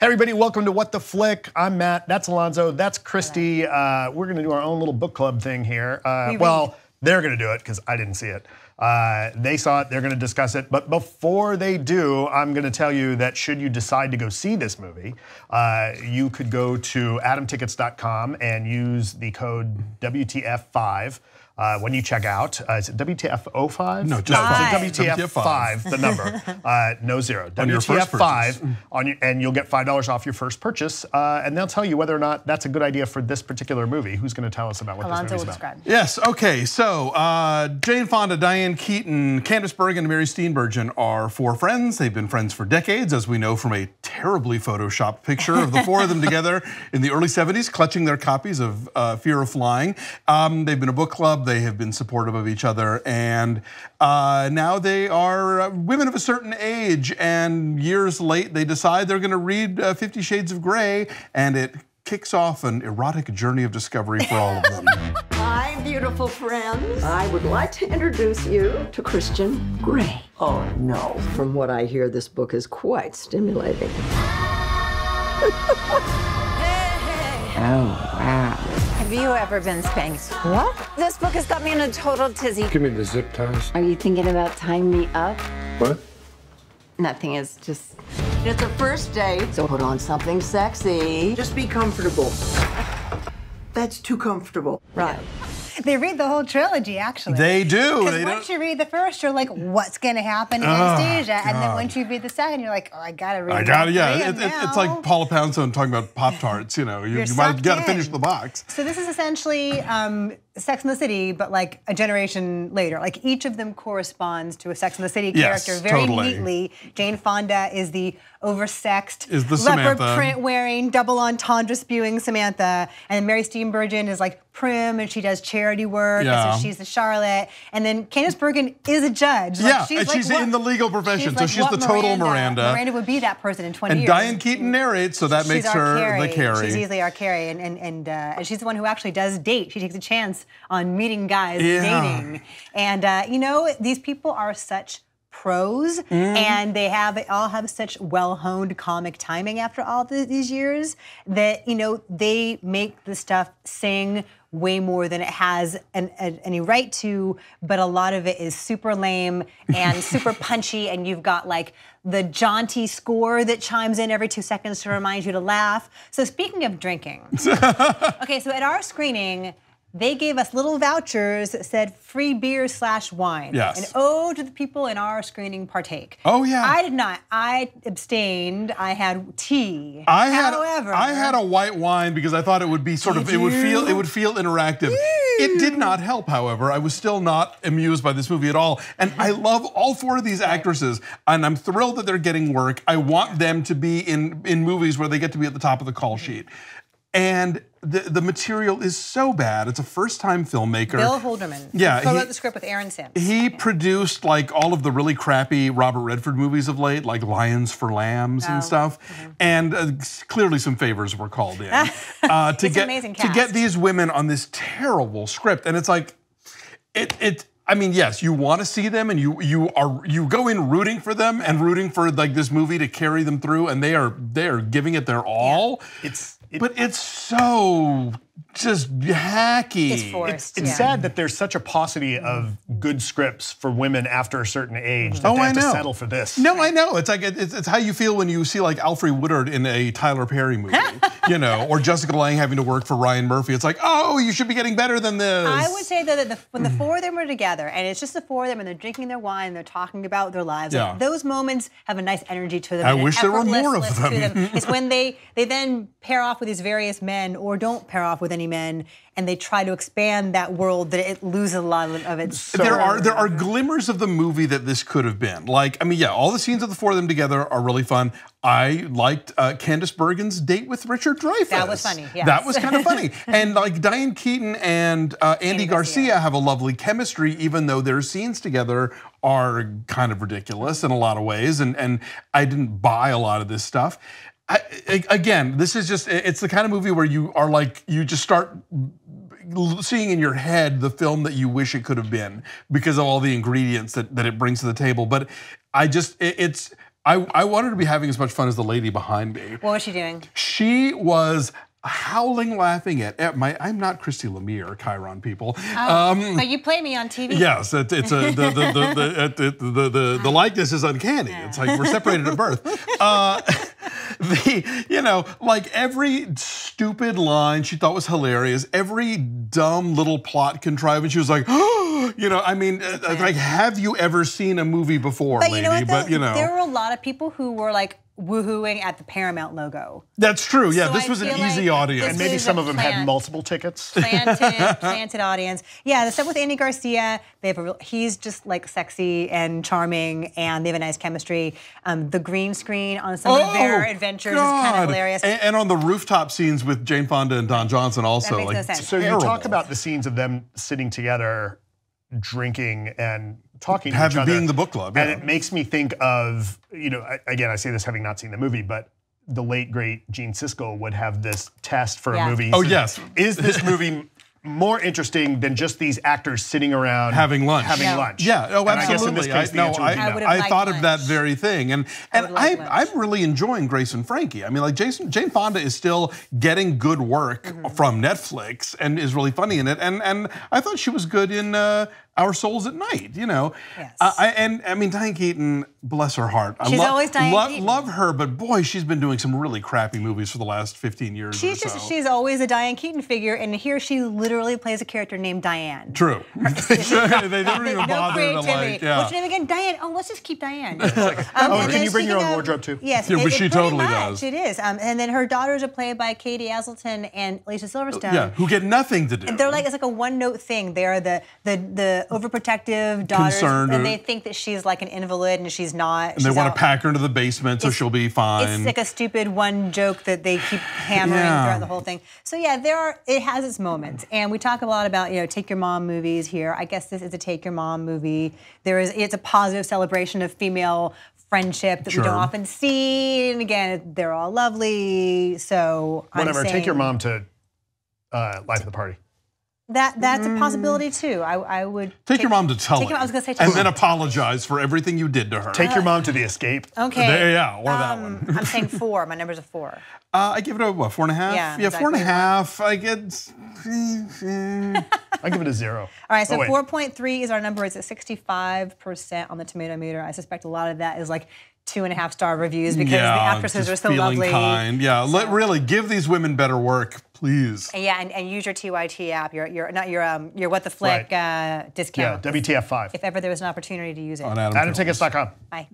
Hey everybody, welcome to What the Flick. I'm Matt, that's Alonzo, that's Christy. We're gonna do our own little book club thing here. Well, they're gonna do it, because I didn't see it. They saw it, they're gonna discuss it. But before they do, I'm gonna tell you that should you decide to go see this movie, you could go to atomtickets.com and use the code WTF5. When you check out, is it WTF05? No, just WTF5, the number, no zero. WTF5, and you'll get $5 off your first purchase, and they'll tell you whether or not that's a good idea for this particular movie. Who's gonna tell us about what Alonzo this movie's about? Yes, okay, so Jane Fonda, Diane Keaton, Candice Bergen, and Mary Steenburgen are four friends. They've been friends for decades, as we know from a terribly photoshopped picture of the four of them together in the early 70s, clutching their copies of Fear of Flying. They've been a book club. They have been supportive of each other, and now they are women of a certain age, and years late they decide they're going to read 50 Shades of Grey, and it kicks off an erotic journey of discovery for all of them. Hi, beautiful friends. I would like to introduce you to Christian Grey. Oh no, from what I hear, this book is quite stimulating. Oh, wow. Have you ever been spanked? What? This book has got me in a total tizzy. Give me the zip ties. Are you thinking about tying me up? What? Nothing, it's just... It's a first date, so put on something sexy. Just be comfortable. That's too comfortable. Right. They read the whole trilogy, actually. They do. Because once you read the first, you're like, what's going to happen to Anastasia? And then once you read the second, you're like, oh, I got to read It's like Paula Poundstone talking about Pop-Tarts, you know. You might got to finish the box. So this is essentially Sex and the City, but like a generation later. Like each of them corresponds to a Sex and the City character very neatly. Jane Fonda is the oversexed, leopard print wearing, double entendre spewing Samantha. And Mary Steenburgen is like prim, and she does charity work, and so she's the Charlotte. And then Candice Bergen is a judge. Like, yeah, she's in the legal profession, so she's the total Miranda. Miranda would be that person in 20 years. And Diane Keaton narrates, so that makes her the Carrie. She's easily our Carrie, and she's the one who actually does date. She takes a chance on meeting guys, dating. And you know, these people are such pros, and they all have such well-honed comic timing after all these years that, you know, they make the stuff sing way more than it has any right to, but a lot of it is super lame and super punchy, and you've got like the jaunty score that chimes in every 2 seconds to remind you to laugh. So speaking of drinking, okay, so at our screening, they gave us little vouchers that said free beer / wine. Yes. And oh, to the people in our screening partake. Oh, yeah. I did not. I abstained. I had tea. However, I had a white wine because I thought it would be sort of, it would feel interactive. It did not help, however. I was still not amused by this movie at all. And I love all four of these actresses, and I'm thrilled that they're getting work. I want them to be in movies where they get to be at the top of the call sheet. And the material is so bad. It's a first-time filmmaker. Bill Holderman. Yeah. He wrote the script with Aaron Sims. He produced like all of the really crappy Robert Redford movies of late, like Lions for Lambs and stuff. And clearly some favors were called in to get these women on this terrible script. And it's like, I mean, yes, you want to see them, and you go in rooting for them and rooting for like this movie to carry them through, and they are giving it their all. Yeah. But it's so just hacky. It's forced. It's sad that there's such a paucity of good scripts for women after a certain age that they have to settle for this. No, I know. It's like it's how you feel when you see like Alfre Woodard in a Tyler Perry movie, you know, or Jessica Lange having to work for Ryan Murphy. It's like, oh, you should be getting better than this. I would say that when the four of them are together, and it's just the four of them, and they're drinking their wine, and they're talking about their lives. Yeah. Like, those moments have a nice energy to them. I wish there were more of them. It's when they then pair off with these various men, or don't pair off with any men, and they try to expand that world, that it loses a lot of its soul. There are glimmers of the movie that this could have been. Like, I mean, yeah, all the scenes of the four of them together are really fun. I liked Candice Bergen's date with Richard Dreyfuss. That was funny, yes. That was kind of funny. And like Diane Keaton and Andy Garcia have a lovely chemistry, even though their scenes together are kind of ridiculous in a lot of ways, and I didn't buy a lot of this stuff. Again, this is just, it's the kind of movie where you are like, you just start seeing in your head the film that you wish it could have been because of all the ingredients that it brings to the table. But I just, it's, I wanted to be having as much fun as the lady behind me. What was she doing? She was howling, laughing at my. I'm not Christy Lemire, Chiron people. Oh, but you play me on TV. Yes, it's a, the likeness is uncanny. Yeah. It's like we're separated at birth. You know, like every stupid line she thought was hilarious, every dumb little plot contrivance, she was like, oh, you know, I mean, like, have you ever seen a movie before, lady? But you know, there were a lot of people who were like, woohooing at the Paramount logo. That's true, yeah, so this was an easy audience. And maybe some of them had multiple tickets. Planted audience. Yeah, the stuff with Andy Garcia, they have a real, he's just like sexy and charming and they have a nice chemistry. The green screen on some of their adventures is kind of hilarious. And on the rooftop scenes with Jane Fonda and Don Johnson also. That makes no sense. So you talk about the scenes of them sitting together, drinking and talking to each other. Being the book club. Yeah. And it makes me think of, you know, again, I say this having not seen the movie, but the late, great Gene Siskel would have this test for a movie. Oh, yes. Is this movie more interesting than just these actors sitting around having lunch? Having lunch. Yeah, oh, absolutely. I guess in this case, I thought of that very thing. And I'm really enjoying Grace and Frankie. I mean, like Jane Fonda is still getting good work from Netflix and is really funny in it. And I thought she was good in Our Souls at Night, you know. Yes. I mean, Diane Keaton, bless her heart. I love her, but boy, she's been doing some really crappy movies for the last 15 years She's always a Diane Keaton figure, and here she literally plays a character named Diane. True. They don't even bother to like, yeah. What's your name again? Diane. Oh, let's just keep Diane. Can you bring your own wardrobe too? Yes, yeah, but she totally does. It is. And then her daughters are played by Katie Asselton and Alicia Silverstone. Yeah, who get nothing to do. And they're like, it's like a one-note thing. They are the overprotective daughters, and they think that she's like an invalid and she's not. And they want to pack her into the basement so she'll be fine. It's like a stupid one joke that they keep hammering throughout the whole thing. So yeah, it has its moments. And we talk a lot about, you know, take your mom movies here. I guess this is a take your mom movie. It's a positive celebration of female friendship that we don't often see. And again, they're all lovely. So whatever, take your mom to Life of the Party. That's a possibility too. I would take your mom to tell it. I was going to say, and then apologize for everything you did to her. Take your mom to The Escape. Okay. Yeah, or that one. I'm saying 4. My number's a 4. I give it a what? 4.5. Yeah, exactly. 4.5. I get. I give it a 0. All right, so 4.3 is our number. It's at 65% on the tomato meter. I suspect a lot of that is like 2.5-star reviews because the actresses are so lovely. Kind. Yeah, so. Really give these women better work. Please. Yeah, and use your TYT app, your What the Flick discount. Yeah, WTF5. If ever there was an opportunity to use it. On atomtickets.com. Bye.